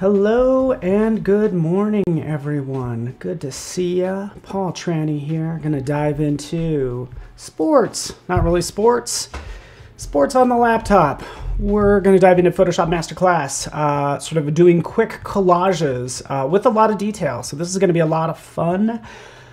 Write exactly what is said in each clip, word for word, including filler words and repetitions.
Hello and good morning, everyone. Good to see ya. Paul Trani here. Gonna dive into sports. Not really sports. Sports on the laptop. We're gonna dive into Photoshop Masterclass, uh, sort of doing quick collages uh, with a lot of detail. So this is gonna be a lot of fun.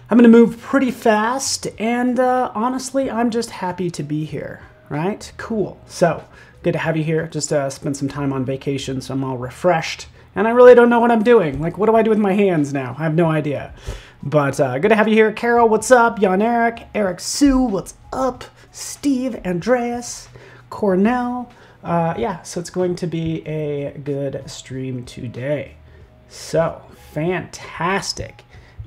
I'm gonna move pretty fast, and uh, honestly, I'm just happy to be here, right? Cool. So good to have you here. Just uh, spent some time on vacation, so I'm all refreshed. And I really don't know what I'm doing. Like, what do I do with my hands now? I have no idea. But uh, good to have you here. Carol, what's up? Jan Eric, Eric Sue, what's up? Steve, Andreas, Cornell. Uh, yeah, so it's going to be a good stream today. So, fantastic.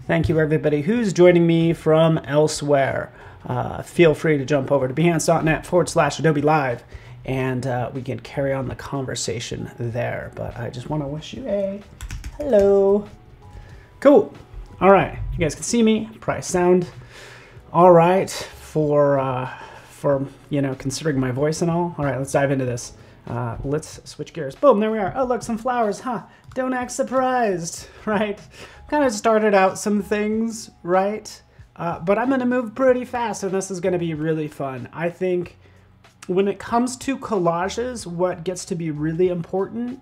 Thank you, everybody who's joining me from elsewhere. Uh, feel free to jump over to behance.net forward slash Adobe Live. And uh, we can carry on the conversation there. But I just want to wish you a hello. Cool. All right. You guys can see me. Probably sound all right for, uh, for you know, considering my voice and all. All right. Let's dive into this. Uh, let's switch gears. Boom. There we are. Oh, look. Some flowers. Huh. Don't act surprised. Right. Kind of started out some things. Right. Uh, but I'm going to move pretty fast. And this is going to be really fun. I think when it comes to collages, what gets to be really important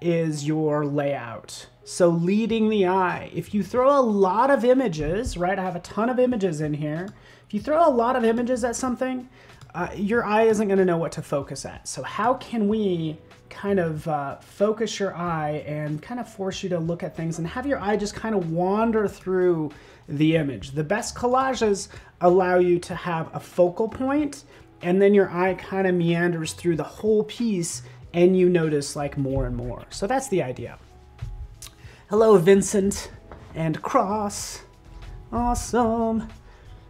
is your layout. So leading the eye. If you throw a lot of images, right? I have a ton of images in here. If you throw a lot of images at something, uh, your eye isn't going to know what to focus at. So how can we kind of uh, focus your eye and kind of force you to look at things and have your eye just kind of wander through the image? The best collages allow you to have a focal point, and then your eye kind of meanders through the whole piece and you notice like more and more. So that's the idea. Hello, Vincent and Cross. Awesome.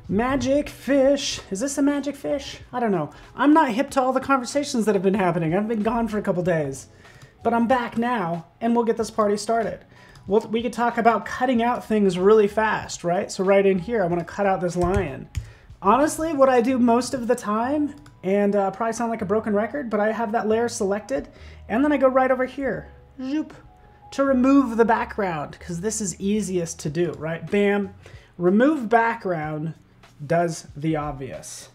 Magic fish. Is this a magic fish? I don't know. I'm not hip to all the conversations that have been happening. I've been gone for a couple days, but I'm back now and we'll get this party started. We'll, we could talk about cutting out things really fast, right? So right in here, I want to cut out this lion. Honestly, what I do most of the time, and uh, probably sound like a broken record, but I have that layer selected, and then I go right over here, zoop, to remove the background, because this is easiest to do, right? Bam, remove background does the obvious.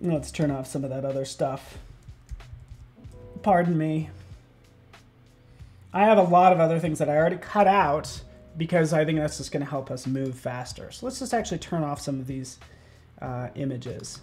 Let's turn off some of that other stuff. Pardon me. I have a lot of other things that I already cut out, because I think that's just gonna help us move faster. So let's just actually turn off some of these uh, images.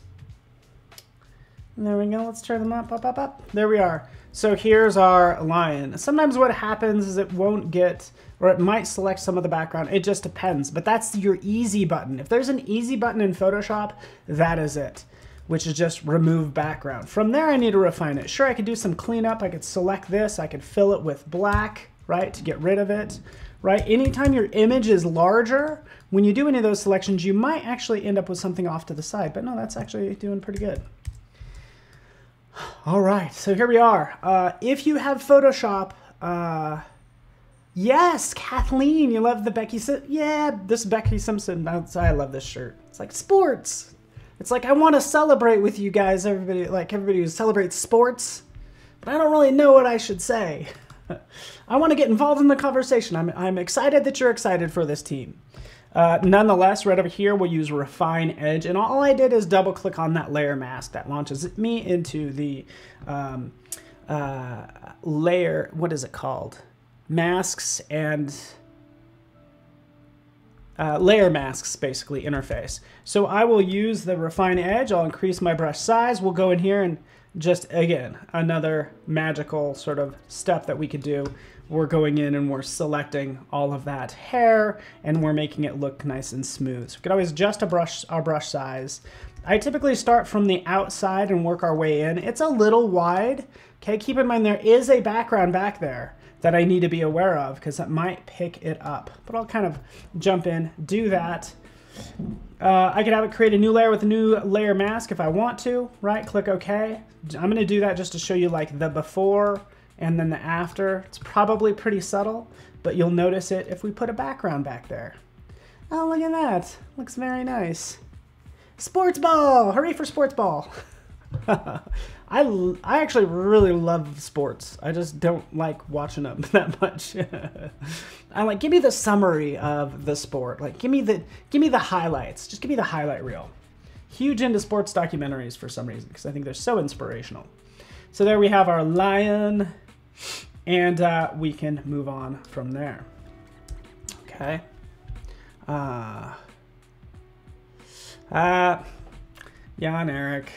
And there we go, let's turn them up, up, up, up. There we are. So here's our lion. Sometimes what happens is it won't get, or it might select some of the background, it just depends, but that's your easy button. If there's an easy button in Photoshop, that is it, which is just remove background. From there, I need to refine it. Sure, I could do some cleanup, I could select this, I could fill it with black, right, to get rid of it. Right? Anytime your image is larger, when you do any of those selections, you might actually end up with something off to the side, but no, that's actually doing pretty good. All right, so here we are. Uh, if you have Photoshop, uh, yes, Kathleen, you love the Becky Simpson. Yeah, this Becky Simpson, I love this shirt. It's like sports. It's like, I want to celebrate with you guys, everybody, like everybody who celebrates sports, but I don't really know what I should say. I want to get involved in the conversation. I'm, I'm excited that you're excited for this team. Uh, nonetheless, right over here, we'll use Refine Edge. And all I did is double click on that layer mask. That launches me into the um, uh, layer, what is it called? Masks and uh, layer masks, basically, interface. So I will use the Refine Edge. I'll increase my brush size. We'll go in here and just, again, another magical sort of step that we could do. We're going in and we're selecting all of that hair and we're making it look nice and smooth. So we could always adjust a brush, our brush size. I typically start from the outside and work our way in. It's a little wide. Okay, keep in mind there is a background back there that I need to be aware of because it might pick it up. But I'll kind of jump in, do that. Uh, I could have it create a new layer with a new layer mask if I want to, right? Click OK. I'm going to do that just to show you like the before and then the after. It's probably pretty subtle, but you'll notice it if we put a background back there. Oh, look at that. Looks very nice. Sports ball. Hooray for sports ball. I, I actually really love sports. I just don't like watching them that much. I'm like, give me the summary of the sport. Like, give me the give me the highlights. Just give me the highlight reel. Huge into sports documentaries for some reason because I think they're so inspirational. So there we have our lion, and uh, we can move on from there. Okay. Uh, uh, Jan Eric,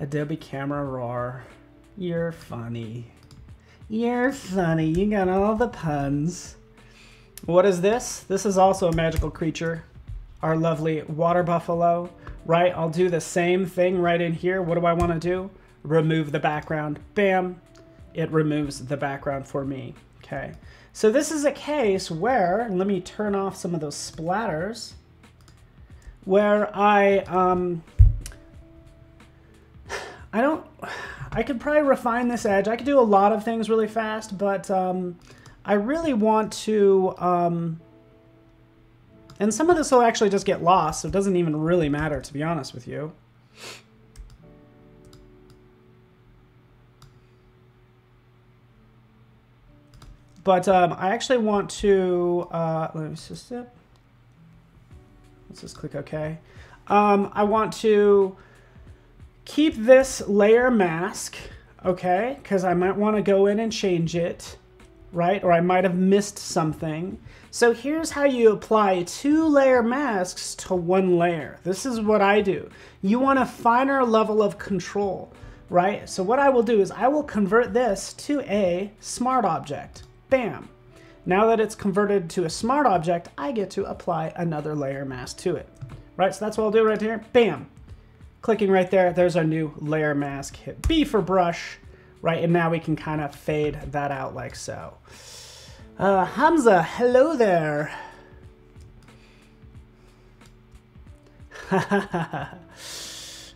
Adobe Camera Raw, you're funny. You're funny, you got all the puns. What is this? This is also a magical creature, our lovely water buffalo, right? I'll do the same thing right in here. What do I want to do? Remove the background. Bam, it removes the background for me. Okay, so this is a case where, let me turn off some of those splatters, where I um I don't I could probably refine this edge. I could do a lot of things really fast, but um I really want to um and some of this will actually just get lost, so it doesn't even really matter, to be honest with you. But um, I actually want to, uh, let me just, uh, let's just click OK. Um, I want to keep this layer mask, okay? Because I might want to go in and change it, right? Or I might have missed something. So here's how you apply two layer masks to one layer. This is what I do. You want a finer level of control, right? So what I will do is I will convert this to a smart object. Bam. Now that it's converted to a smart object, I get to apply another layer mask to it. Right, so that's what I'll do right here. Bam. Clicking right there, there's our new layer mask. Hit B for brush, right? And now we can kind of fade that out like so. Uh, Hamza, hello there.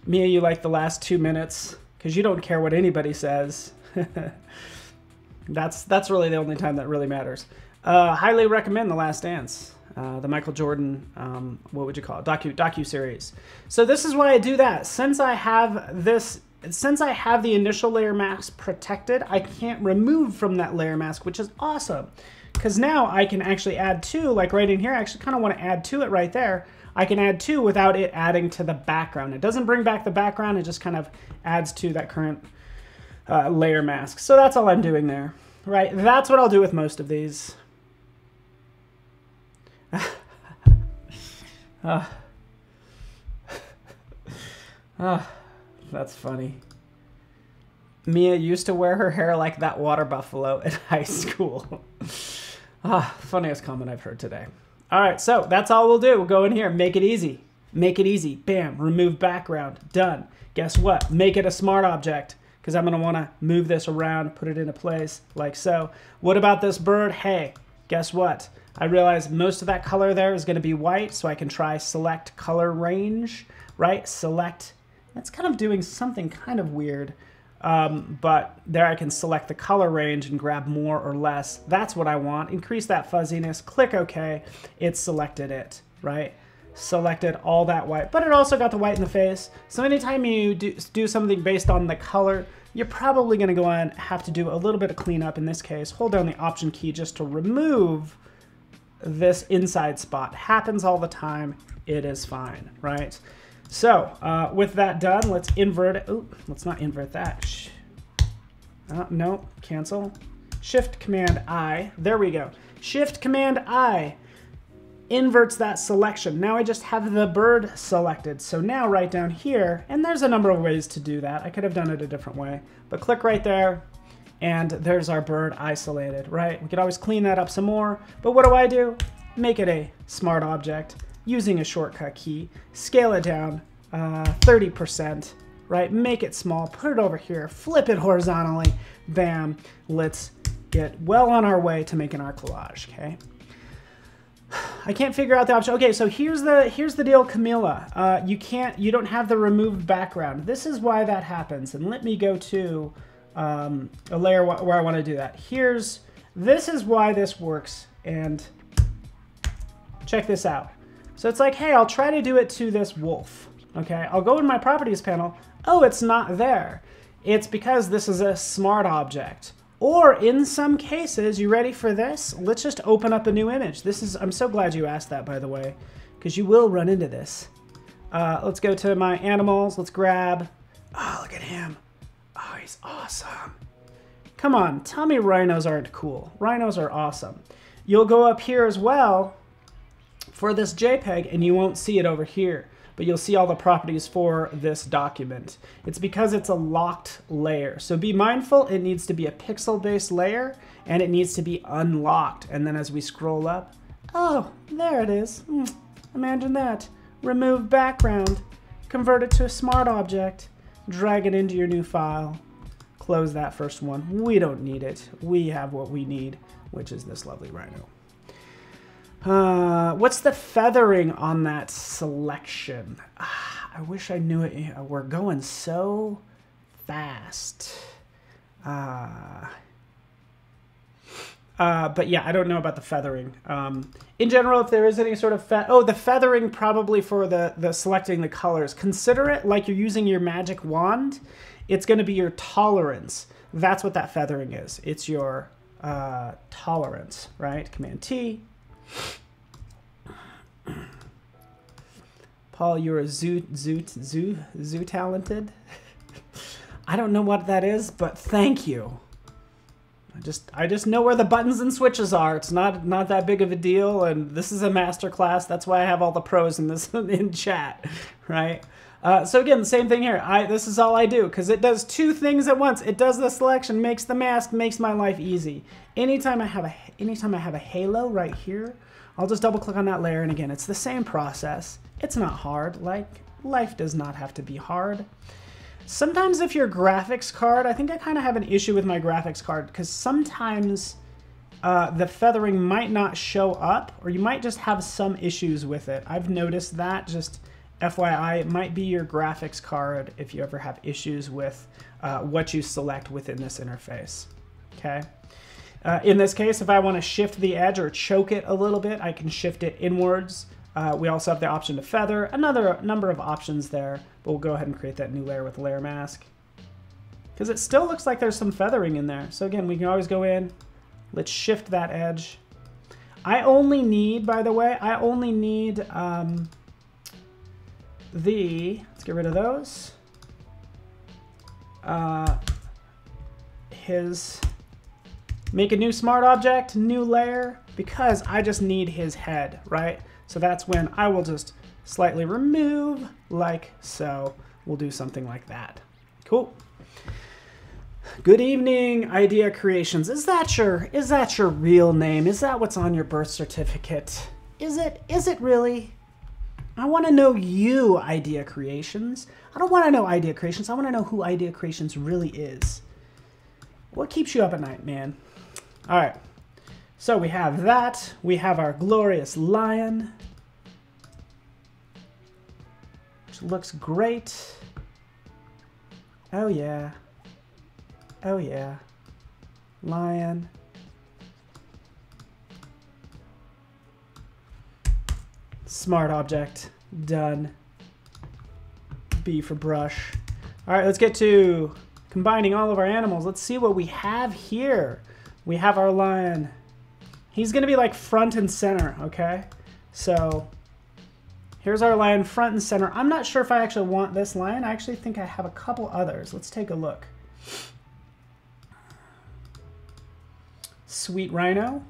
Mia, you like the last two minutes because you don't care what anybody says. That's that's really the only time that really matters. Uh, highly recommend The Last Dance, uh, the Michael Jordan, um, what would you call it, docu docu series. So this is why I do that. Since I have this, since I have the initial layer mask protected, I can't remove from that layer mask, which is awesome, because now I can actually add to, like right in here. I actually kind of want to add to it right there. I can add to without it adding to the background. It doesn't bring back the background. It just kind of adds to that current. Uh, layer mask. So that's all I'm doing there, right? That's what I'll do with most of these. uh, uh, that's funny. Mia used to wear her hair like that water buffalo in high school. Ah, funniest comment I've heard today. All right, so that's all we'll do. We'll go in here, make it easy. Make it easy. Bam, remove background. Done. Guess what? Make it a smart object, because I'm going to want to move this around, put it into place like so. What about this bird? Hey, guess what? I realize most of that color there is going to be white, so I can try select color range, right? Select. That's kind of doing something kind of weird, um, but there I can select the color range and grab more or less. That's what I want. Increase that fuzziness. Click OK. It selected it, right? Selected all that white, but it also got the white in the face. So anytime you do, do something based on the color, you're probably going to go on have to do a little bit of cleanup. In this case, hold down the option key just to remove this inside spot. Happens all the time. It is fine, right? So uh, with that done, let's invert it. Oh, let's not invert that. Uh, no, cancel. Shift Command I. There we go. Shift Command I. Inverts that selection. Now I just have the bird selected. So now right down here, and there's a number of ways to do that. I could have done it a different way, but click right there and there's our bird isolated, right? We could always clean that up some more, but what do I do? Make it a smart object using a shortcut key, scale it down uh, thirty percent, right? Make it small, put it over here, flip it horizontally, bam. Let's get well on our way to making our collage, okay? I can't figure out the option. Okay, so here's the here's the deal, Camila. Uh, you can't, you don't have the removed background. This is why that happens. And let me go to um, a layer where I want to do that. Here's, this is why this works. And check this out. So it's like, hey, I'll try to do it to this wolf, Okay, I'll go in my properties panel. Oh, it's not there. It's because this is a smart object. Or in some cases, you ready for this? Let's just open up a new image. This is, I'm so glad you asked that, by the way, because you will run into this. Uh, let's go to my animals. Let's grab, oh, look at him. Oh, he's awesome. Come on, tell me rhinos aren't cool. Rhinos are awesome. You'll go up here as well for this JPEG, and you won't see it over here, but you'll see all the properties for this document. It's because it's a locked layer. So be mindful, it needs to be a pixel-based layer, and it needs to be unlocked. And then as we scroll up, oh, there it is. Imagine that. Remove background, convert it to a smart object, drag it into your new file, close that first one. We don't need it. We have what we need, which is this lovely rhino. Uh, what's the feathering on that selection? Ah, I wish I knew it. We're going so fast. Uh, uh, but yeah, I don't know about the feathering. Um, in general, if there is any sort of fe- oh, the feathering probably for the, the selecting the colors. Consider it like you're using your magic wand. It's going to be your tolerance. That's what that feathering is. It's your uh, tolerance, right? Command T. Paul, you're a zoo, zoo, zoo, zoo talented. I don't know what that is, but thank you. I just, I just know where the buttons and switches are. It's not, not that big of a deal, and this is a masterclass. That's why I have all the pros in this in chat, right? Uh, so again, the same thing here. I, this is all I do, because it does two things at once. It does the selection, makes the mask, makes my life easy. Anytime I have a, anytime I have a halo right here, I'll just double click on that layer. And again, it's the same process. It's not hard. Like, life does not have to be hard. Sometimes if your graphics card, I think I kind of have an issue with my graphics card, because sometimes uh, the feathering might not show up, or you might just have some issues with it. I've noticed that. Just F Y I, it might be your graphics card if you ever have issues with uh, what you select within this interface, okay? Uh, in this case, if I want to shift the edge or choke it a little bit, I can shift it inwards. Uh, we also have the option to feather, another number of options there, but we'll go ahead and create that new layer with layer mask, because it still looks like there's some feathering in there. So again, we can always go in, let's shift that edge. I only need, by the way, I only need, um, the, let's get rid of those, uh, his, make a new smart object, new layer, because I just need his head, right? So that's when I will just slightly remove, like so. We'll do something like that. Cool. Good evening, Idea Creations. Is that your, is that your real name? Is that what's on your birth certificate? Is it, is it really? I want to know you, Idea Creations. I don't want to know Idea Creations. I want to know who Idea Creations really is. What keeps you up at night, man? All right. So we have that. We have our glorious lion, which looks great. Oh, yeah. Oh, yeah. Lion. Smart object, done. B for brush. All right, let's get to combining all of our animals. Let's see what we have here. We have our lion. He's gonna be like front and center, okay? So here's our lion front and center. I'm not sure if I actually want this lion. I actually think I have a couple others. Let's take a look. Sweet rhino.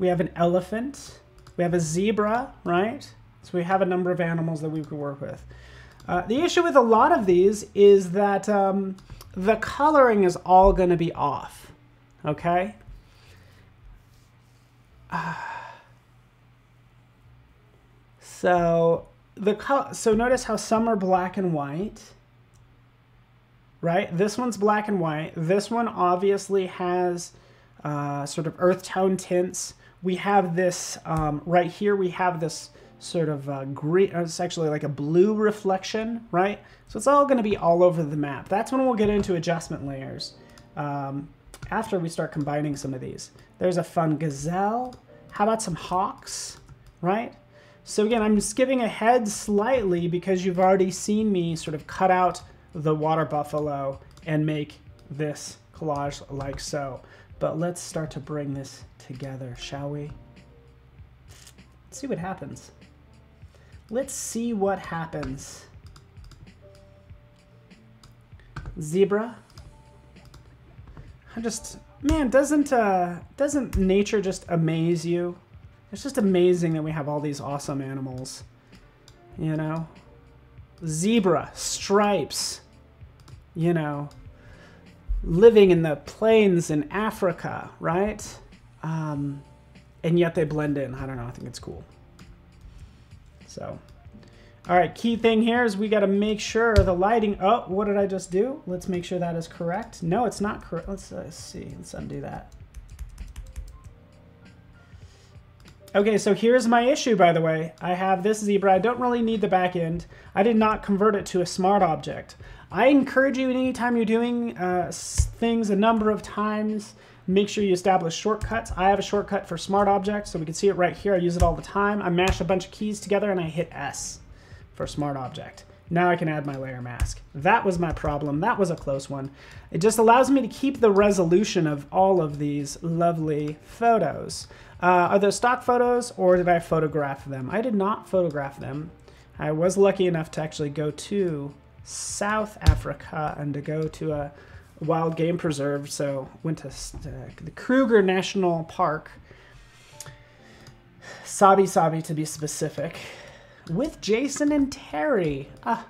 We have an elephant. We have a zebra, right? So we have a number of animals that we could work with. Uh, the issue with a lot of these is that um, the coloring is all going to be off, okay? Uh, so the co so notice how some are black and white, right? This one's black and white. This one obviously has uh, sort of earth tone tints. We have this, um, right here, we have this sort of uh, green, it's actually like a blue reflection, right? So it's all gonna be all over the map. That's when we'll get into adjustment layers, um, after we start combining some of these. There's a fun gazelle. How about some hawks, right? So again, I'm skipping ahead slightly because you've already seen me sort of cut out the water buffalo and make this collage like so. But let's start to bring this together, shall we? Let's see what happens. Let's see what happens. Zebra. I just, man, doesn't uh, doesn't nature just amaze you? It's just amazing that we have all these awesome animals, you know? Zebra, stripes, you know, living in the plains in Africa, right? Um, and yet they blend in. I don't know, I think it's cool. So, all right, key thing here is we got to make sure the lighting, oh, what did I just do? Let's make sure that is correct. No, it's not correct. Let's, let's see, let's undo that. Okay, so here's my issue, by the way. I have this zebra. I don't really need the back end. I did not convert it to a smart object. I encourage you, anytime you're doing uh, things a number of times, make sure you establish shortcuts. I have a shortcut for smart objects, so we can see it right here. I use it all the time. I mash a bunch of keys together and I hit S for smart object. Now I can add my layer mask. That was my problem. That was a close one. It just allows me to keep the resolution of all of these lovely photos. Uh, are those stock photos or did I photograph them? I did not photograph them. I was lucky enough to actually go to South Africa and to go to a wild game preserve. So went to uh, the Kruger National Park, Sabi Sabi to be specific, with Jason and Terry, ah,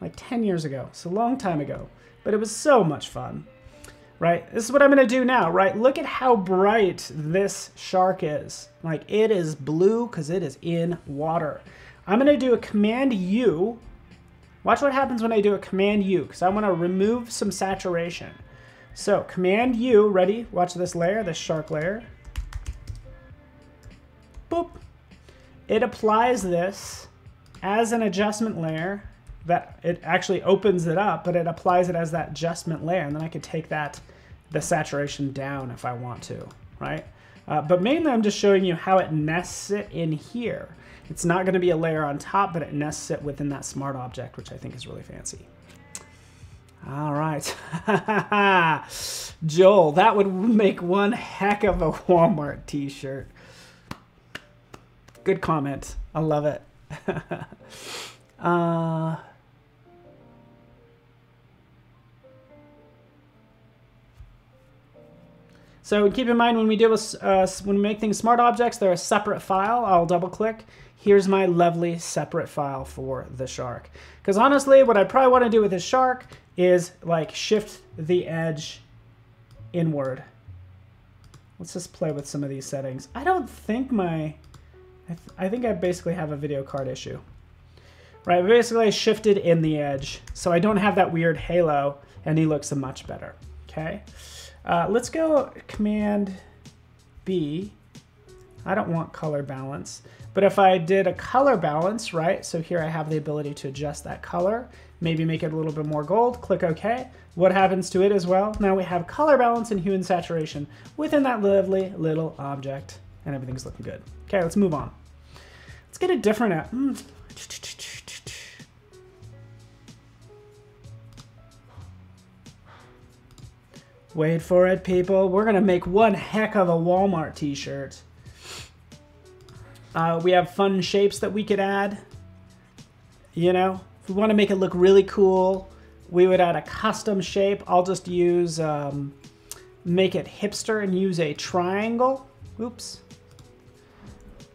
like ten years ago. It's a long time ago, but it was so much fun, right? This is what I'm gonna do now, right? Look at how bright this shark is. Like, it is blue because it is in water. I'm gonna do a Command U. Watch what happens when I do a Command U, because I wanna remove some saturation. So Command U, ready? Watch this layer, this shark layer. Boop. It applies this as an adjustment layer. That it actually opens it up, but it applies it as that adjustment layer, and then I could take that, the saturation down if I want to, right? Uh, but mainly I'm just showing you how it nests it in here. It's not gonna be a layer on top, but it nests it within that smart object, which I think is really fancy. All right. Joel, that would make one heck of a Walmart t-shirt. Good comment, I love it. uh, So keep in mind when we deal with, uh, when we make things smart objects, they're a separate file. I'll double click. Here's my lovely separate file for the shark. Because honestly, what I probably want to do with this shark is like shift the edge inward. Let's just play with some of these settings. I don't think my, I, th I think I basically have a video card issue. Right, basically I shifted in the edge, so I don't have that weird halo, and he looks much better, okay? Uh, let's go Command B. I don't want color balance, but if I did a color balance, right, so here I have the ability to adjust that color, maybe make it a little bit more gold, click OK. What happens to it as well? Now we have color balance and hue and saturation within that lovely little object, and everything's looking good. Okay, let's move on. Let's get a different app. Mm. Wait for it, people. We're gonna make one heck of a Walmart t-shirt. Uh, we have fun shapes that we could add. You know, if we wanna make it look really cool, we would add a custom shape. I'll just use, um, make it hipster and use a triangle. Oops.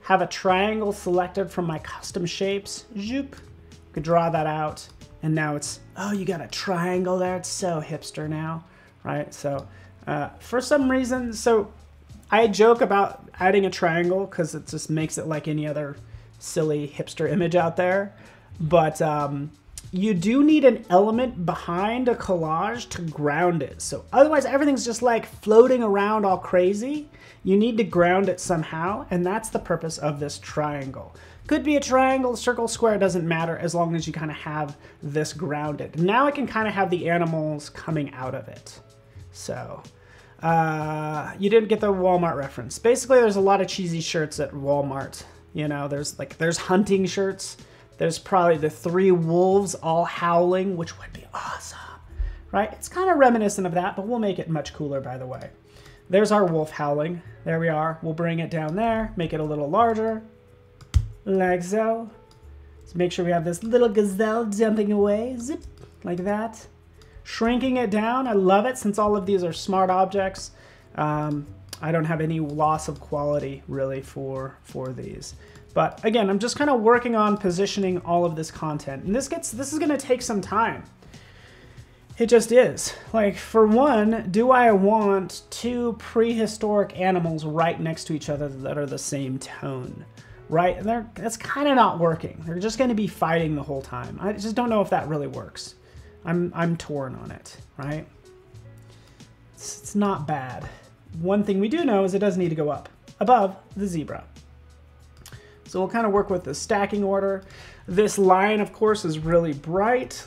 Have a triangle selected from my custom shapes. Zoop. Could draw that out. And now it's, oh, you got a triangle there. It's so hipster now. Right, so uh, for some reason, so I joke about adding a triangle because it just makes it like any other silly hipster image out there. But um, you do need an element behind a collage to ground it. So otherwise everything's just like floating around all crazy. You need to ground it somehow, and that's the purpose of this triangle. Could be a triangle, circle, square, doesn't matter as long as you kind of have this grounded. Now I can kind of have the animals coming out of it. So, uh, you didn't get the Walmart reference. Basically, there's a lot of cheesy shirts at Walmart. You know, there's like, there's hunting shirts. There's probably the three wolves all howling, which would be awesome, right? It's kind of reminiscent of that, but we'll make it much cooler, by the way. There's our wolf howling. There we are. We'll bring it down there, make it a little larger, like so. Let's make sure we have this little gazelle jumping away, zip, like that. Shrinking it down. I love it since all of these are smart objects. Um, I don't have any loss of quality really for, for these. But again, I'm just kind of working on positioning all of this content. And this gets, this is gonna take some time. It just is. Like, for one, do I want two prehistoric animals right next to each other that are the same tone, right? And they're, that's kind of not working. They're just gonna be fighting the whole time. I just don't know if that really works. I'm, I'm torn on it, right? It's, it's not bad. One thing we do know is it does need to go up above the zebra. So we'll kind of work with the stacking order. This line, of course, is really bright.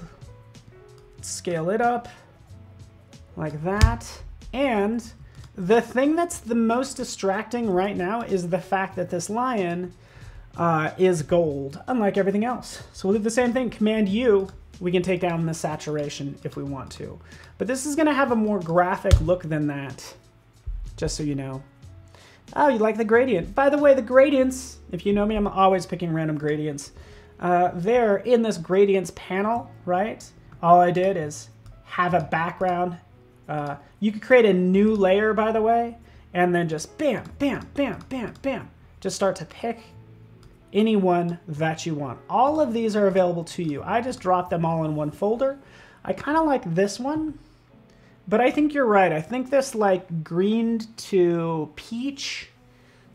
Scale it up like that. And the thing that's the most distracting right now is the fact that this lion uh, is gold, unlike everything else. So we'll do the same thing, Command U. We can take down the saturation if we want to. But this is gonna have a more graphic look than that, just so you know. Oh, you like the gradient. By the way, the gradients, if you know me, I'm always picking random gradients. Uh, they're in this gradients panel, right? All I did is have a background. Uh, you could create a new layer, by the way, and then just bam, bam, bam, bam, bam. Just start to pick any one that you want. All of these are available to you. I just dropped them all in one folder. I kind of like this one. But I think you're right. I think this like green to peach,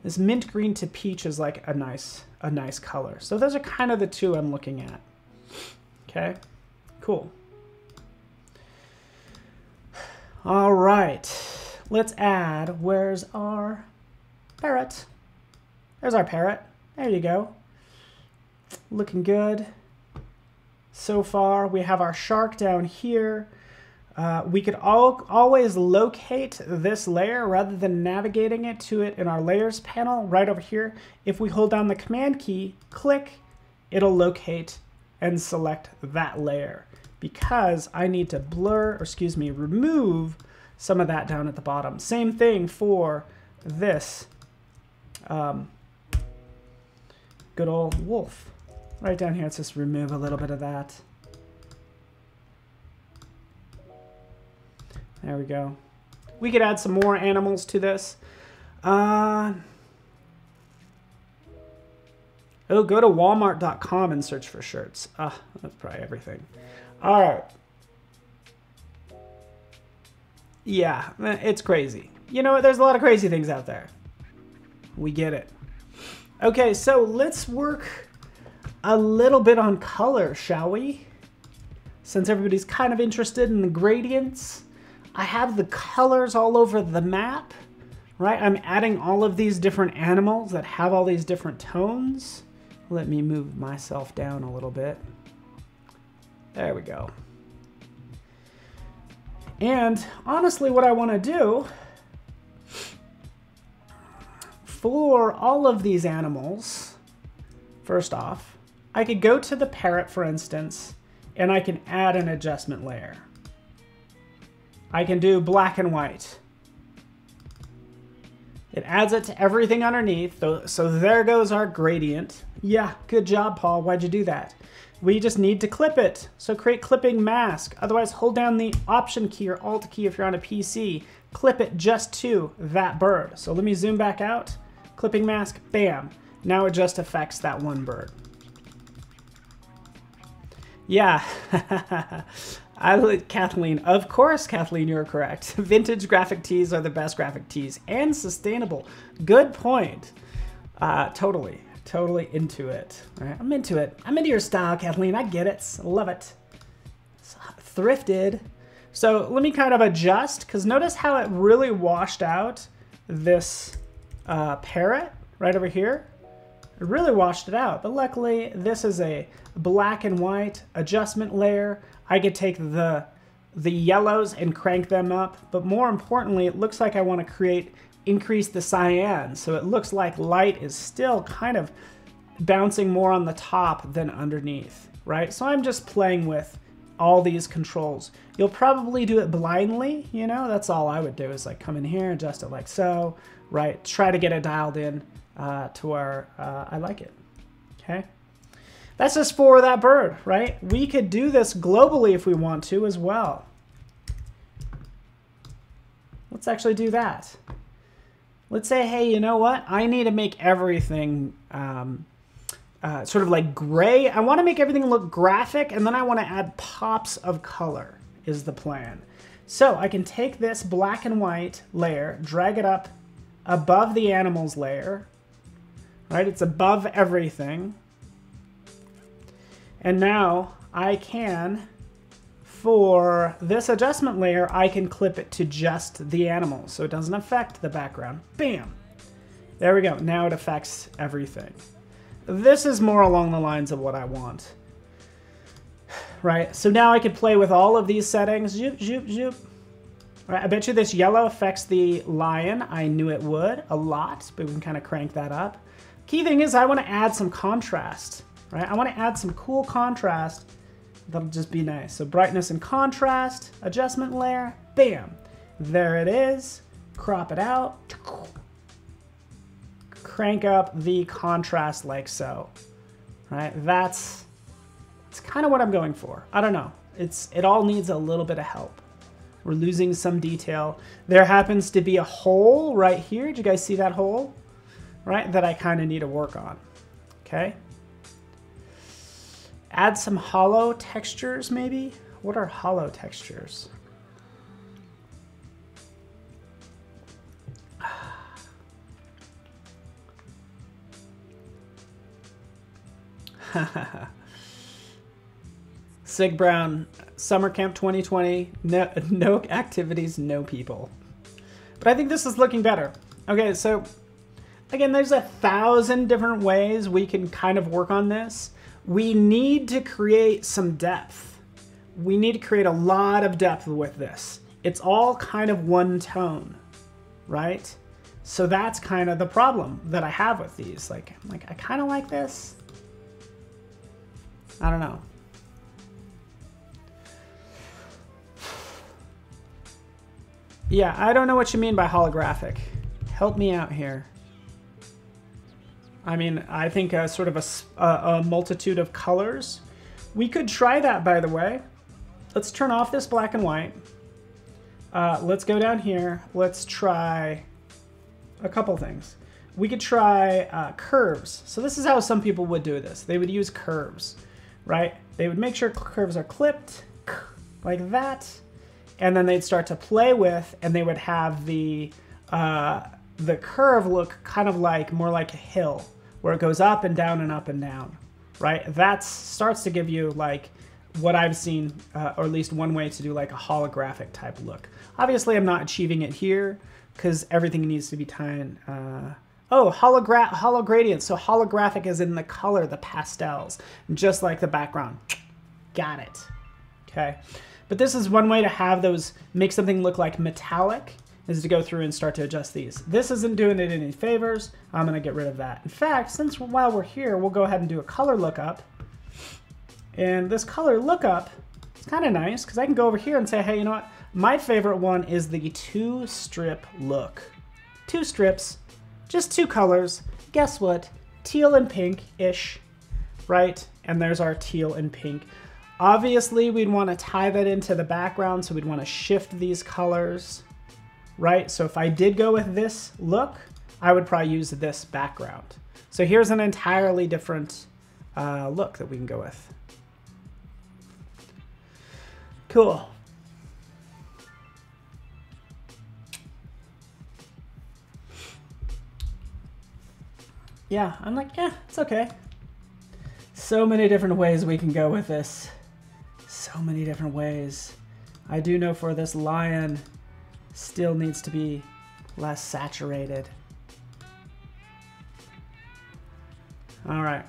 this mint green to peach is like a nice, a nice color. So those are kind of the two I'm looking at. Okay, cool. All right, let's add, where's our parrot? There's our parrot, there you go. Looking good. So far, we have our shark down here. Uh, we could all, always locate this layer rather than navigating it to it in our layers panel right over here. If we hold down the command key, click, it'll locate and select that layer because I need to blur, or excuse me, remove some of that down at the bottom. Same thing for this um, good old wolf. Right down here, let's just remove a little bit of that. There we go. We could add some more animals to this. Uh, oh, go to walmart dot com and search for shirts. Ah, that's probably everything. All right. Yeah, it's crazy. You know what? There's a lot of crazy things out there. We get it. Okay, so let's work a little bit on color, shall we? Since everybody's kind of interested in the gradients. I have the colors all over the map, right? I'm adding all of these different animals that have all these different tones. Let me move myself down a little bit. There we go. And honestly, what I want to do for all of these animals, first off, I could go to the parrot, for instance, and I can add an adjustment layer. I can do black and white. It adds it to everything underneath. So there goes our gradient. Yeah, good job, Paul. Why'd you do that? We just need to clip it. So create clipping mask. Otherwise, hold down the Option key or Alt key if you're on a P C. Clip it just to that bird. So let me zoom back out. Clipping mask, bam. Now it just affects that one bird. Yeah. I like Kathleen. Of course, Kathleen, you're correct. Vintage graphic tees are the best graphic tees and sustainable. Good point. Uh, totally, totally into it. All right, I'm into it. I'm into your style, Kathleen. I get it. Love it. It's thrifted. So let me kind of adjust because notice how it really washed out this uh, parrot right over here. It really washed it out, but luckily this is a black and white adjustment layer. I could take the, the yellows and crank them up, but more importantly, it looks like I want to create, increase the cyan. So it looks like light is still kind of bouncing more on the top than underneath, right? So I'm just playing with all these controls. You'll probably do it blindly, you know, that's all I would do is like come in here, adjust it like so, right? Try to get it dialed in uh, to where uh, I like it, okay? That's just for that bird, right? We could do this globally if we want to as well. Let's actually do that. Let's say, hey, you know what? I need to make everything um, uh, sort of like gray. I want to make everything look graphic, and then I want to add pops of color is the plan. So I can take this black and white layer, drag it up above the animals layer, right? It's above everything. And now I can, for this adjustment layer, I can clip it to just the animals so it doesn't affect the background. Bam! There we go. Now it affects everything. This is more along the lines of what I want. Right? So now I could play with all of these settings. Zoop, zoop, zoop. Right, I bet you this yellow affects the lion. I knew it would a lot, but we can kind of crank that up. Key thing is I want to add some contrast. Right? I want to add some cool contrast. That'll just be nice. So brightness and contrast, adjustment layer, bam. There it is. Crop it out. Crank up the contrast like so. Right? That's, it's kind of what I'm going for. I don't know. It's, it all needs a little bit of help. We're losing some detail. There happens to be a hole right here. Did you guys see that hole? Right? That I kind of need to work on. Okay? Add some hollow textures, maybe? What are hollow textures? Sig Brown, Summer Camp twenty twenty, no, no activities, no people. But I think this is looking better. Okay, so again, there's a thousand different ways we can kind of work on this. We need to create some depth. We need to create a lot of depth with this. It's all kind of one tone, right? So that's kind of the problem that I have with these. Like, I'm like, I kind of like this. I don't know. Yeah, I don't know what you mean by holographic. Help me out here. I mean, I think a, sort of a, a multitude of colors. We could try that, by the way. Let's turn off this black and white. Uh, let's go down here. Let's try a couple things. We could try uh, curves. So this is how some people would do this. They would use curves, right? They would make sure curves are clipped like that. And then they'd start to play with, and they would have the, uh, the curve look kind of like, more like a hill, where it goes up and down and up and down, right? That starts to give you like what I've seen, uh, or at least one way to do like a holographic type look. Obviously, I'm not achieving it here because everything needs to be tied. Uh, oh, hologra hologradient. So holographic is in the color, the pastels, just like the background. Got it. Okay. But this is one way to have those, make something look like metallic, is to go through and start to adjust these. This isn't doing it any favors. I'm gonna get rid of that. In fact, since while we're here, we'll go ahead and do a color lookup. And this color lookup is kind of nice because I can go over here and say, hey, you know what? My favorite one is the two strip look. Two strips, just two colors. Guess what? Teal and pink-ish, right? And there's our teal and pink. Obviously, we'd wanna tie that into the background, so we'd wanna shift these colors. Right? So if I did go with this look, I would probably use this background. So here's an entirely different uh, look that we can go with. Cool. Yeah, I'm like, yeah, it's okay. So many different ways we can go with this. So many different ways. I do know for this lion, still needs to be less saturated. All right,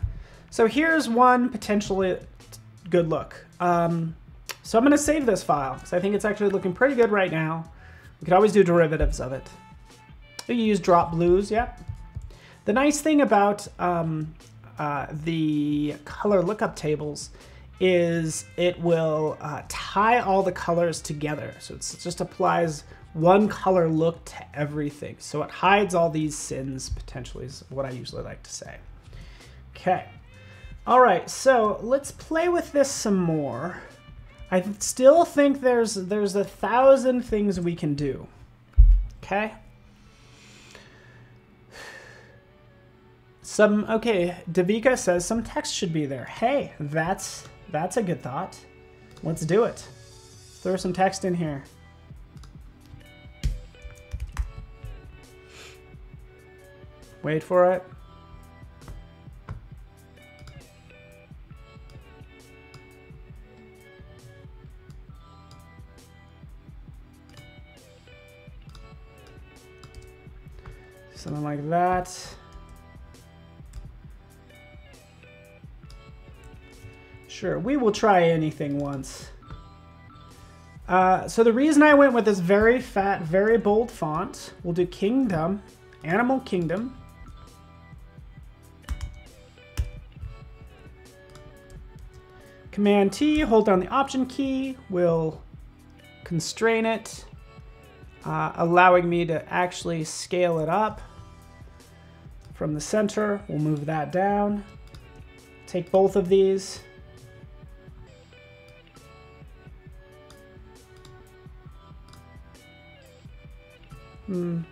so here's one potentially good look. Um, so I'm gonna save this file because I think it's actually looking pretty good right now. We could always do derivatives of it. You use drop blues, yep. The nice thing about um, uh, the color lookup tables is it will uh, tie all the colors together. So it's, it just applies one color look to everything. So it hides all these sins, potentially, is what I usually like to say. Okay. All right, so let's play with this some more. I still think there's there's a thousand things we can do. Okay. Some okay, Davika says some text should be there. Hey, that's that's a good thought. Let's do it. Throw some text in here. Wait for it. Something like that. Sure, we will try anything once. Uh, so the reason I went with this very fat, very bold font, we'll do Kingdom, Animal Kingdom. Command T, hold down the Option key, we'll constrain it, uh, allowing me to actually scale it up. From the center, we'll move that down. Take both of these. Hmm.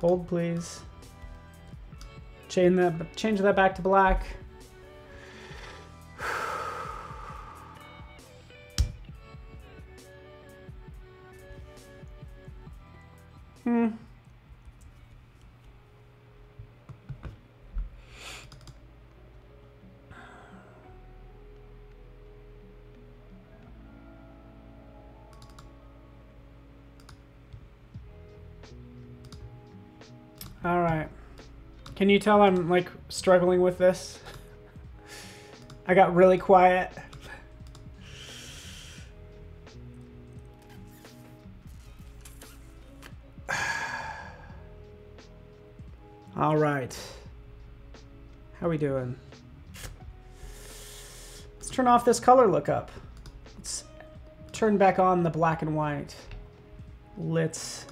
Hold, please. Change that, change that back to black. Hmm. All right. Can you tell I'm like struggling with this? I got really quiet. All right. How we doing? Let's turn off this color lookup. Let's turn back on the black and white. Let's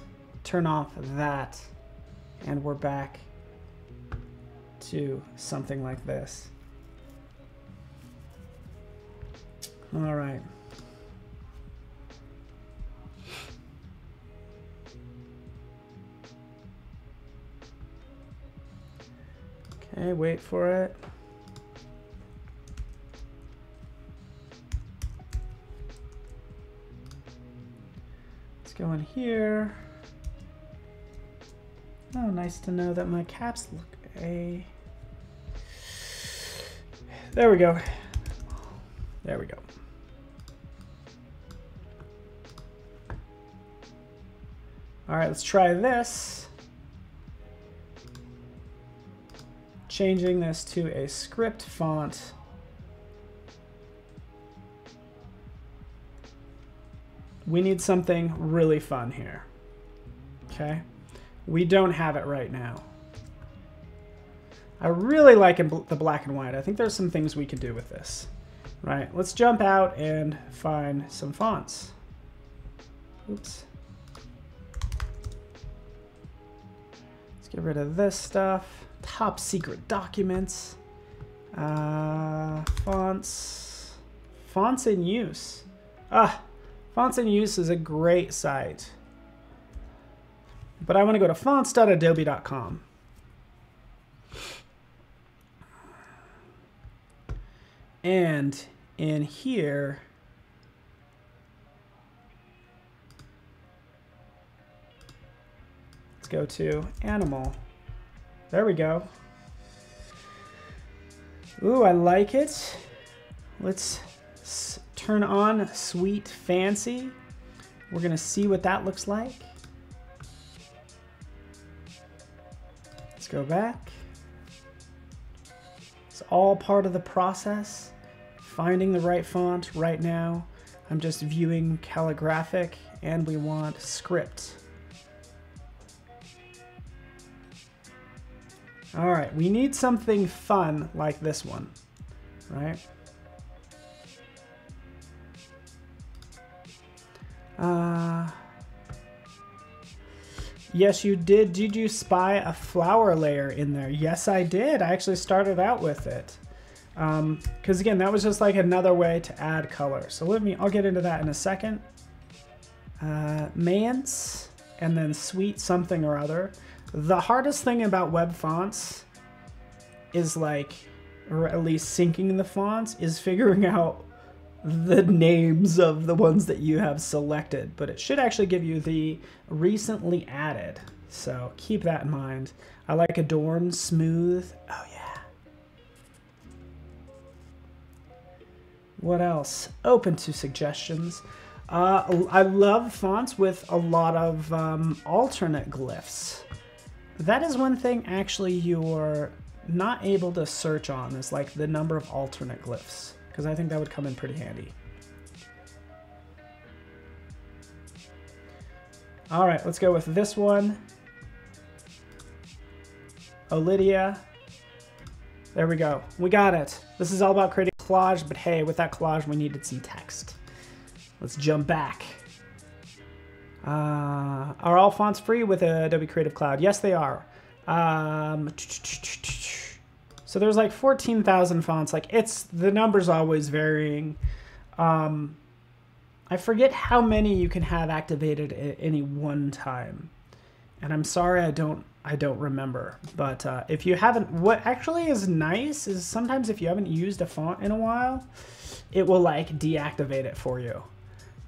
turn off that. And we're back to something like this. All right. Okay, wait for it. Let's go in here. Oh, nice to know that my caps look a... There we go. There we go. All right, let's try this. Changing this to a script font. We need something really fun here, okay? We don't have it right now. I really like the black and white. I think there's some things we can do with this. Right, let's jump out and find some fonts. Oops. Let's get rid of this stuff. Top secret documents. Uh, fonts. Fonts in use. Ah, Fonts in Use is a great site. But I want to go to fonts dot adobe dot com. And in here, let's go to animal. There we go. Ooh, I like it. Let's s turn on Sweet Fancy. We're going to see what that looks like. Go back. It's all part of the process. Finding the right font right now. I'm just viewing calligraphic, and we want script. All right, we need something fun like this one, right? Uh, yes, you did. Did you spy a flower layer in there? Yes, I did. I actually started out with it. Um, cause again, that was just like another way to add color. So let me, I'll get into that in a second. Uh, manse, and then sweet something or other. The hardest thing about web fonts is like, or at least syncing the fonts, is figuring out the names of the ones that you have selected, but it should actually give you the recently added. So keep that in mind. I like adorn, smooth. Oh yeah. What else? Open to suggestions. Uh, I love fonts with a lot of um, alternate glyphs. That is one thing actually you're not able to search on, is like the number of alternate glyphs, because I think that would come in pretty handy. All right, let's go with this one. Olydia. There we go. We got it. This is all about creating collage, but hey, with that collage, we needed some text. Let's jump back. Uh, are all fonts free with Adobe Creative Cloud? Yes, they are. Um, so there's like fourteen thousand fonts. Like it's, the number's always varying. Um, I forget how many you can have activated at any one time. And I'm sorry, I don't, I don't remember. But uh, if you haven't, what actually is nice is sometimes if you haven't used a font in a while, it will like deactivate it for you.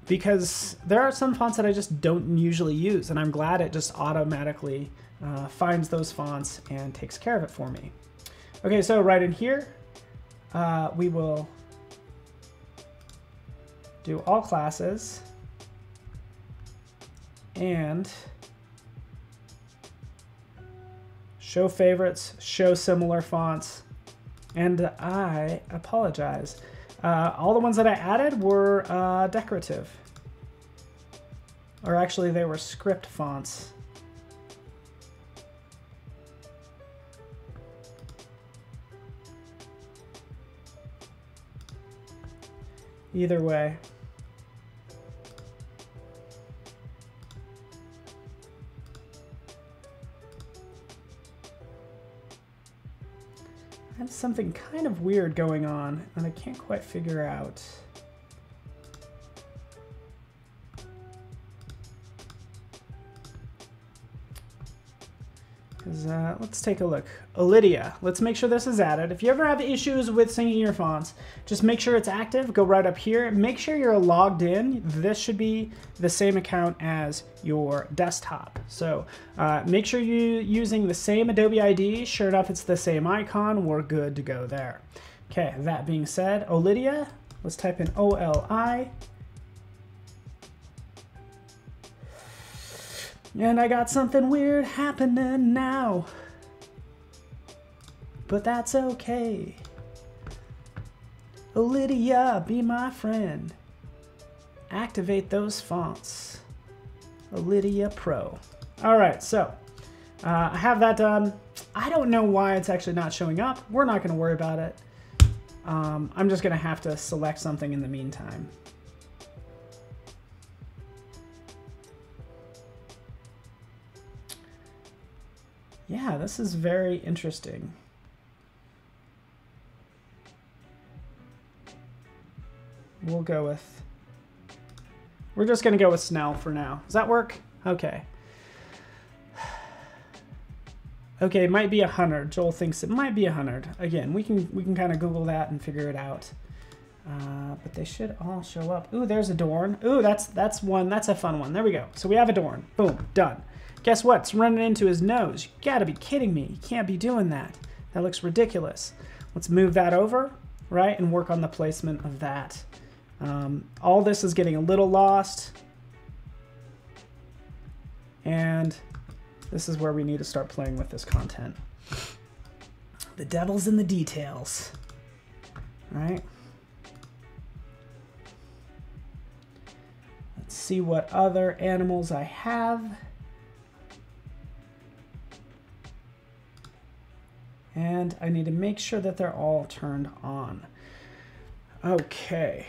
Because there are some fonts that I just don't usually use, and I'm glad it just automatically uh, finds those fonts and takes care of it for me. Okay, so right in here, uh, we will do all classes, and show favorites, show similar fonts, and I apologize. Uh, all the ones that I added were uh, decorative, or actually they were script fonts. Either way. I have something kind of weird going on, and I can't quite figure out. Uh, let's take a look. Olydia, let's make sure this is added. If you ever have issues with syncing your fonts, just make sure it's active. Go right up here. Make sure you're logged in. This should be the same account as your desktop. So uh, make sure you're using the same Adobe I D. Sure enough, it's the same icon. We're good to go there. Okay, that being said, Olydia, let's type in O L I. And I got something weird happening now, but that's okay. Olydia, be my friend. Activate those fonts. Olydia Pro. All right, so uh, I have that done. I don't know why it's actually not showing up. We're not gonna worry about it. Um, I'm just gonna have to select something in the meantime. Yeah, this is very interesting. We'll go with, we're just gonna go with Snell for now. Does that work? Okay. Okay, it might be one hundred. Joel thinks it might be one hundred. Again, we can we can kind of Google that and figure it out. Uh, but they should all show up. Ooh, there's Adorn. Ooh, that's that's one, that's a fun one. There we go. So we have Adorn, boom, done. Guess what? It's running into his nose. You gotta be kidding me. You can't be doing that. That looks ridiculous. Let's move that over, right? And work on the placement of that. Um, all this is getting a little lost. And this is where we need to start playing with this content. The devil's in the details, right? see what other animals I have. And I need to make sure that they're all turned on. Okay.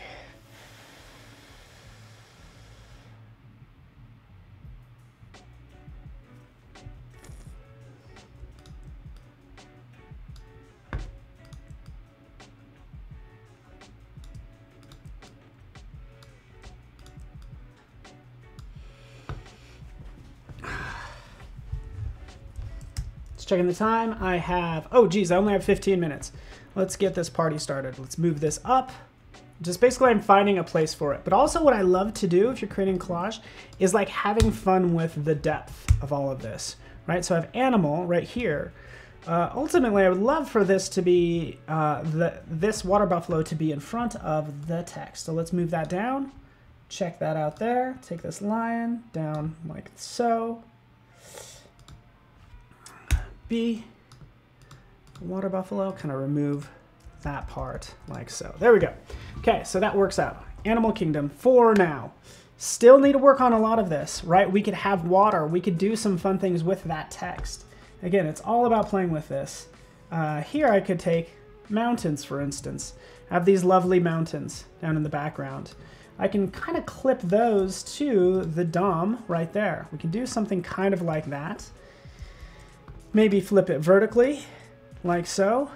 Checking the time, I have, oh geez, I only have fifteen minutes. Let's get this party started. Let's move this up. Just basically I'm finding a place for it. But also what I love to do if you're creating collage is like having fun with the depth of all of this, right? So I have animal right here. Uh, ultimately I would love for this to be, uh, the, this water buffalo to be in front of the text. So let's move that down, check that out there. Take this lion down like so. B, water buffalo, kind of remove that part like so. There we go. Okay, so that works out. Animal Kingdom for now. Still need to work on a lot of this, right? We could have water. We could do some fun things with that text. Again, it's all about playing with this. Uh, here I could take mountains, for instance. I have these lovely mountains down in the background. I can kind of clip those to the D O M right there. We can do something kind of like that. Maybe flip it vertically, like so.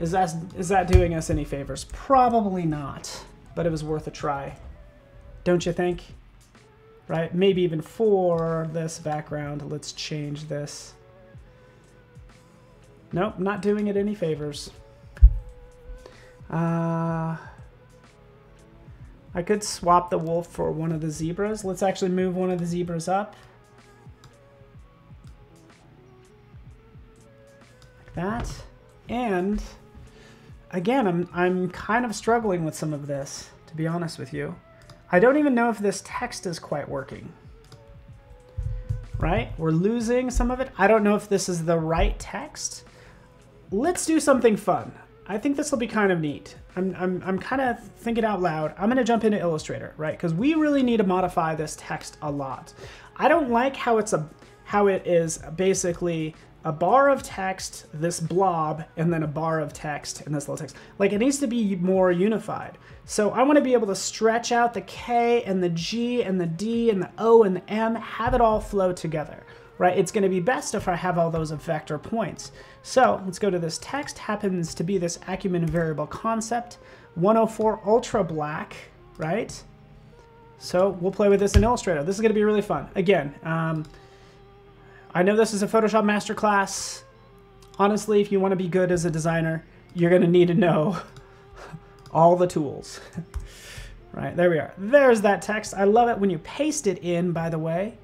Is that, is that doing us any favors? Probably not, but it was worth a try. Don't you think? Right? Maybe even for this background, let's change this. Nope, not doing it any favors. Uh, I could swap the wolf for one of the zebras. Let's actually move one of the zebras up. That, and again, I'm, I'm kind of struggling with some of this, to be honest with you. I don't even know if this text is quite working, right? We're losing some of it. I don't know if this is the right text. Let's do something fun. I think this will be kind of neat. I'm, I'm, I'm kind of thinking out loud. I'm gonna jump into Illustrator, right? Because we really need to modify this text a lot. I don't like how it's a, how it is basically a bar of text, this blob, and then a bar of text, and this little text. Like, it needs to be more unified. So I wanna be able to stretch out the K and the G and the D and the O and the M, have it all flow together, right? It's gonna be best if I have all those vector points. So let's go to this text, happens to be this Acumen variable concept, one oh four ultra black, right? So we'll play with this in Illustrator. This is gonna be really fun. Again, um, I know this is a Photoshop masterclass. Honestly, if you want to be good as a designer, you're going to need to know all the tools. Right, there we are. There's that text. I love it when you paste it in, by the way.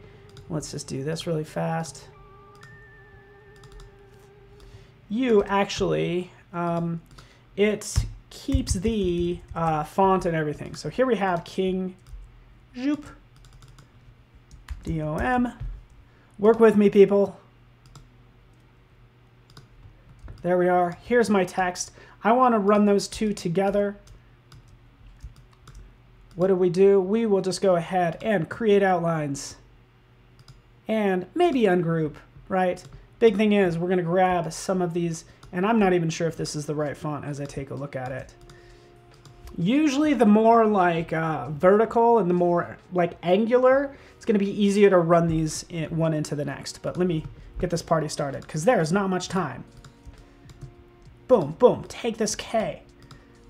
Let's just do this really fast. You actually, um, it keeps the uh, font and everything. So here we have King Joop, D O M. Work with me, people. There we are. Here's my text. I want to run those two together. What do we do? We will just go ahead and create outlines and maybe ungroup, right? Big thing is we're going to grab some of these, and I'm not even sure if this is the right font as I take a look at it. Usually the more like uh, vertical and the more like angular, it's gonna be easier to run these in, one into the next. But let me get this party started because there is not much time. Boom, boom, take this K,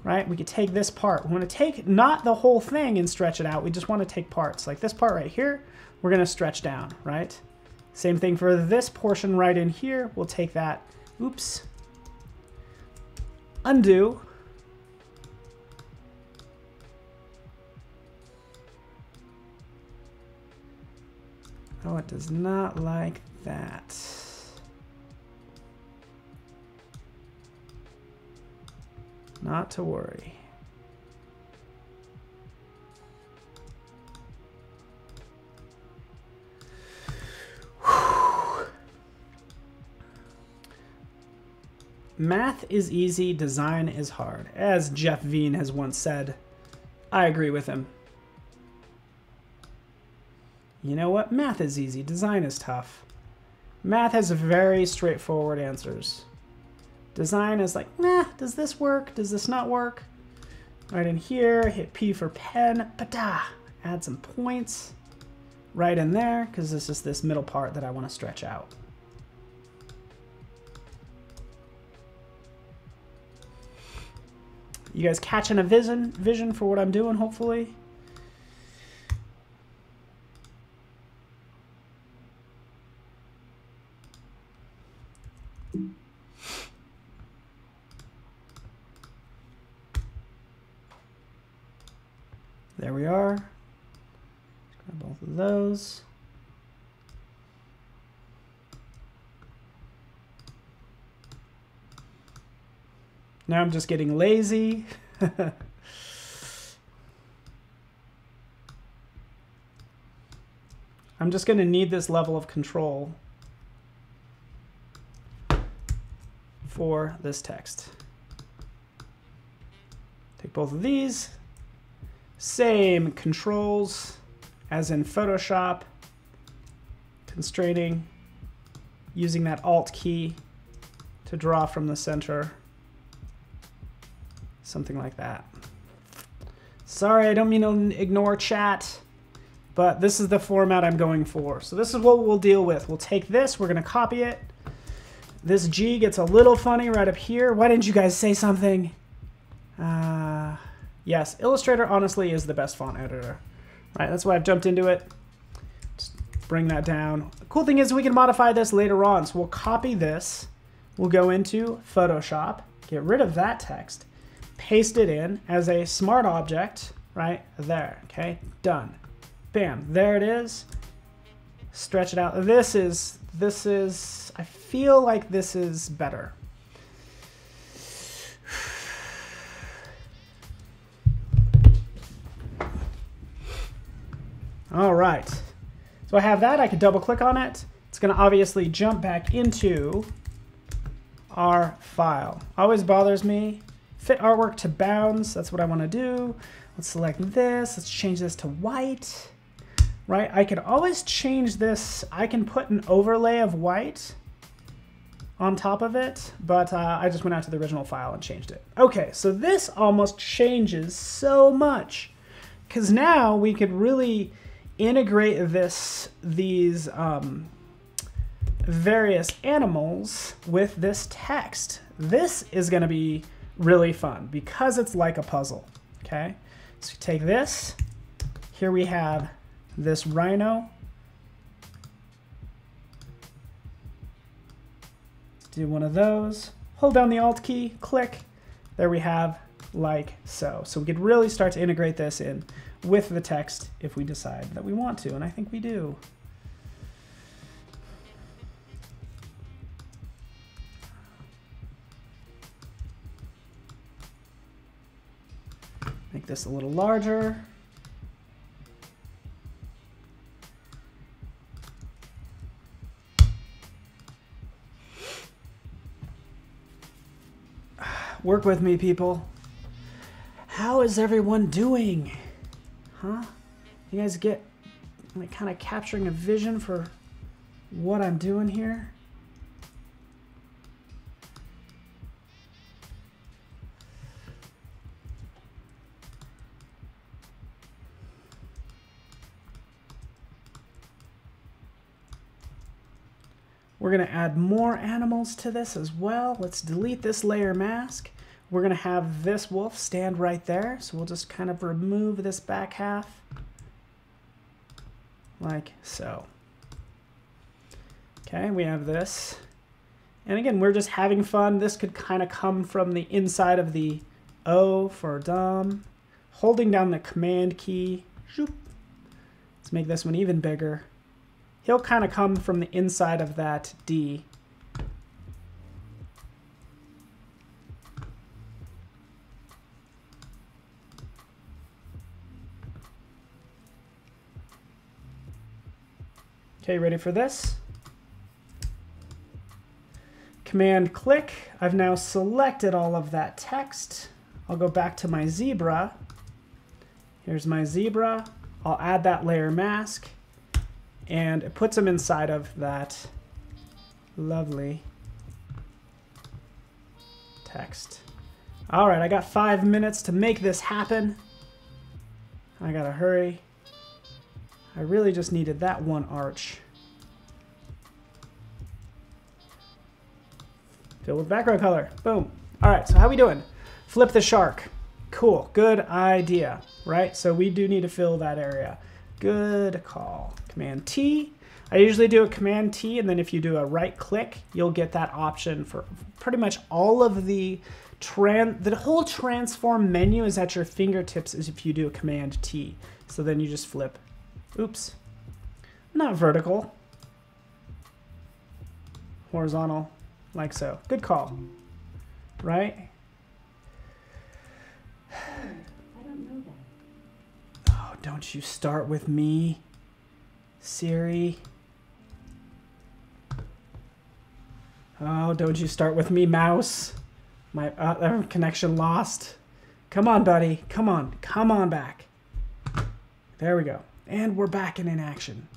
right? We could take this part. We wanna take not the whole thing and stretch it out. We just wanna take parts. Like this part right here, we're gonna stretch down, right? Same thing for this portion right in here. We'll take that, oops, undo. Oh, it does not like that. Not to worry. Whew. Math is easy, design is hard. As Jeff Veen has once said, I agree with him. You know what? Math is easy. Design is tough. Math has very straightforward answers. Design is like, nah, does this work? Does this not work? Right in here, hit P for pen. Ba-da! Add some points right in there, because this is this middle part that I want to stretch out. You guys catching a vision, vision for what I'm doing, hopefully? There we are. Grab both of those. Now I'm just getting lazy. I'm just going to need this level of control for this text. Take both of these. Same controls as in Photoshop. Constraining, using that Alt key to draw from the center. Something like that. Sorry, I don't mean to ignore chat, but this is the format I'm going for. So this is what we'll deal with. We'll take this, we're gonna copy it. This G gets a little funny right up here. Why didn't you guys say something? Uh, yes, Illustrator honestly is the best font editor. Right, that's why I've jumped into it. Just bring that down. The cool thing is we can modify this later on. So we'll copy this. We'll go into Photoshop, get rid of that text, paste it in as a smart object right there. Okay, done. Bam, there it is. Stretch it out. This is, this is, I feel like this is better. All right. So I have that, I can double click on it. It's gonna obviously jump back into our file. Always bothers me. Fit artwork to bounds, that's what I wanna do. Let's select this, let's change this to white, right? I could always change this, I can put an overlay of white on top of it, but uh, I just went out to the original file and changed it. Okay, so this almost changes so much, because now we could really integrate this, these um, various animals with this text. This is gonna be really fun because it's like a puzzle. Okay, so take this. Here we have this rhino. Let's do one of those. Hold down the Alt key, click. There we have, like so. So we could really start to integrate this in with the text if we decide that we want to, and I think we do. Make this a little larger. Work with me, people. How is everyone doing? Huh? You guys get like kind of capturing a vision for what I'm doing here? We're gonna add more animals to this as well. Let's delete this layer mask. We're gonna have this wolf stand right there. So we'll just kind of remove this back half, like so. Okay, we have this. And again, we're just having fun. This could kind of come from the inside of the O for dumb. Holding down the command key. Let's make this one even bigger. He'll kind of come from the inside of that D. Okay, ready for this? Command click. I've now selected all of that text. I'll go back to my zebra. Here's my zebra. I'll add that layer mask. and it puts them inside of that lovely text. All right, I got five minutes to make this happen. I gotta hurry. I really just needed that one arch. Fill with background color, boom. All right, so how we doing? Flip the shark, cool, good idea, right? So we do need to fill that area. Good call, Command T. I usually do a Command T, and then if you do a right click, you'll get that option for pretty much all of the, tran the whole transform menu is at your fingertips is if you do a Command T. So then you just flip, oops, not vertical, horizontal, like so. Good call, right? I don't know that. Oh, don't you start with me, Siri. Oh, don't you start with me, mouse. My uh, connection lost. Come on, buddy. Come on. Come on back. There we go. And we're back and in action.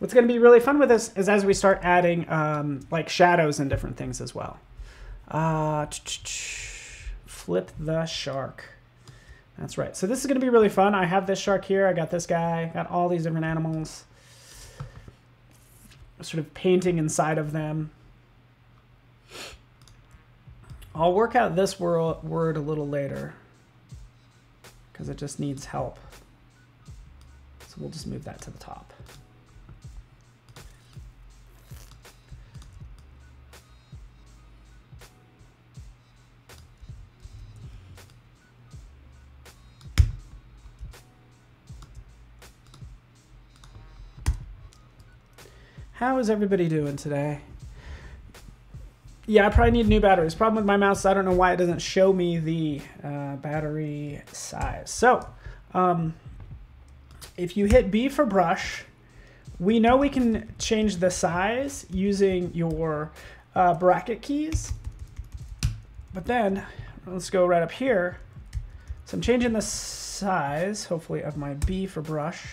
What's going to be really fun with this is as we start adding um, like shadows and different things as well. Uh, flip the shark. That's right. So this is going to be really fun. I have this shark here. I got this guy. Got all these different animals. Sort of painting inside of them. I'll work out this word a little later because it just needs help. So we'll just move that to the top. How is everybody doing today? Yeah, I probably need new batteries. Problem with my mouse, I don't know why it doesn't show me the uh, battery size. So, um, if you hit B for brush, we know we can change the size using your uh, bracket keys. But then, let's go right up here. So I'm changing the size, hopefully, of my B for brush.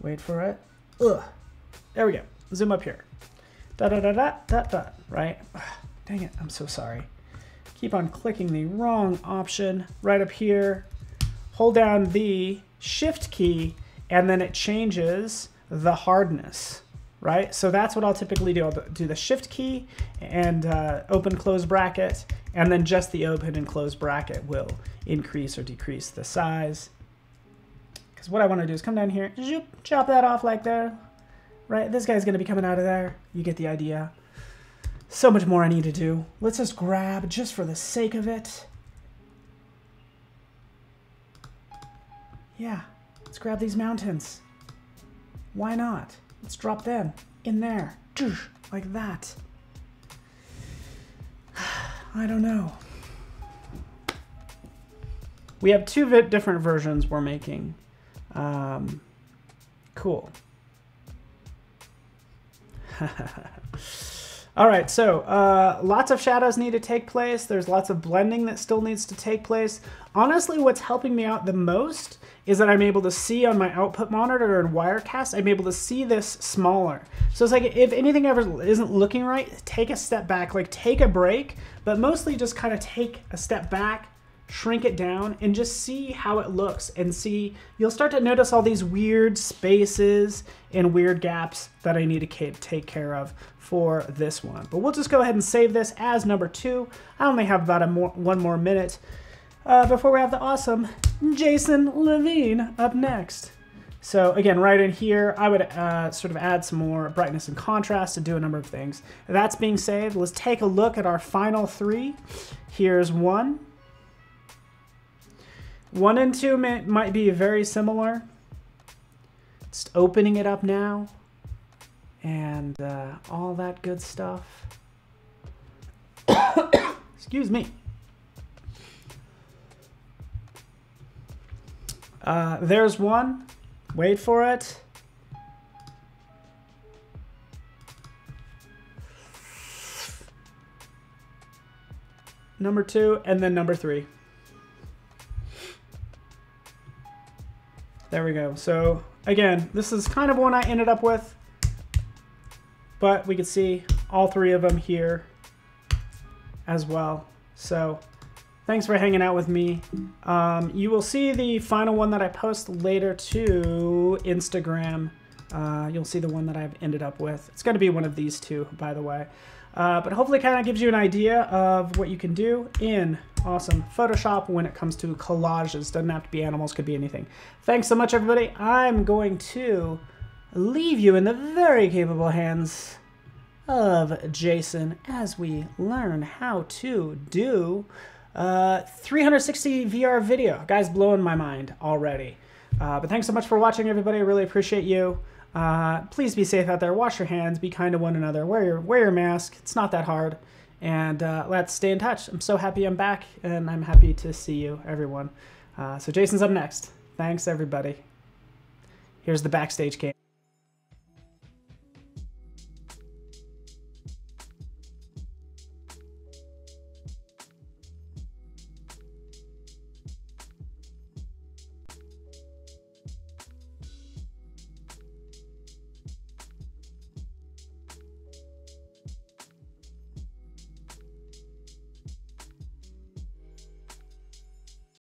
Wait for it. Ugh. There we go. Zoom up here. Da da da da da da. Right? Ugh, dang it! I'm so sorry. Keep on clicking the wrong option. Right up here. Hold down the Shift key, and then it changes the hardness. Right? So that's what I'll typically do. I'll do the Shift key and uh, open close bracket, and then just the open and close bracket will increase or decrease the size. Because what I want to do is come down here, zoop, chop that off like there. Right, this guy's gonna be coming out of there. You get the idea. So much more I need to do. Let's just grab, just for the sake of it. Yeah, let's grab these mountains. Why not? Let's drop them in there, like that. I don't know. We have two different versions we're making. Um, cool. All right, so uh, lots of shadows need to take place. There's lots of blending that still needs to take place. Honestly, what's helping me out the most is that I'm able to see on my output monitor in Wirecast, I'm able to see this smaller. So it's like if anything ever isn't looking right, take a step back, like take a break, but mostly just kind of take a step back, shrink it down, and just see how it looks and see, you'll start to notice all these weird spaces and weird gaps that I need to take care of for this one. But we'll just go ahead and save this as number two. I only have about a more, one more minute uh, before we have the awesome Jason Levine up next. So again, right in here, I would uh, sort of add some more brightness and contrast to do a number of things. That's being saved. Let's take a look at our final three. Here's one. One and two may, might be very similar. Just opening it up now and uh, all that good stuff. Excuse me. Uh, there's one. Wait for it. Number two and then number three. There we go. So again, this is kind of one I ended up with, but we can see all three of them here as well. So thanks for hanging out with me. Um, you will see the final one that I post later to Instagram. Uh, you'll see the one that I've ended up with. It's going to be one of these two, by the way. Uh, but hopefully it kind of gives you an idea of what you can do in awesome Photoshop when it comes to collages. Doesn't have to be animals, could be anything. Thanks so much, everybody. I'm going to leave you in the very capable hands of Jason as we learn how to do uh, three sixty V R video. Guys, blowing my mind already. Uh, but thanks so much for watching, everybody. I really appreciate you. Uh, please be safe out there. Wash your hands. Be kind to one another. Wear your, wear your mask. It's not that hard. And uh, let's stay in touch. I'm so happy I'm back, and I'm happy to see you, everyone. Uh, so Jason's up next. Thanks, everybody. Here's the backstage cam.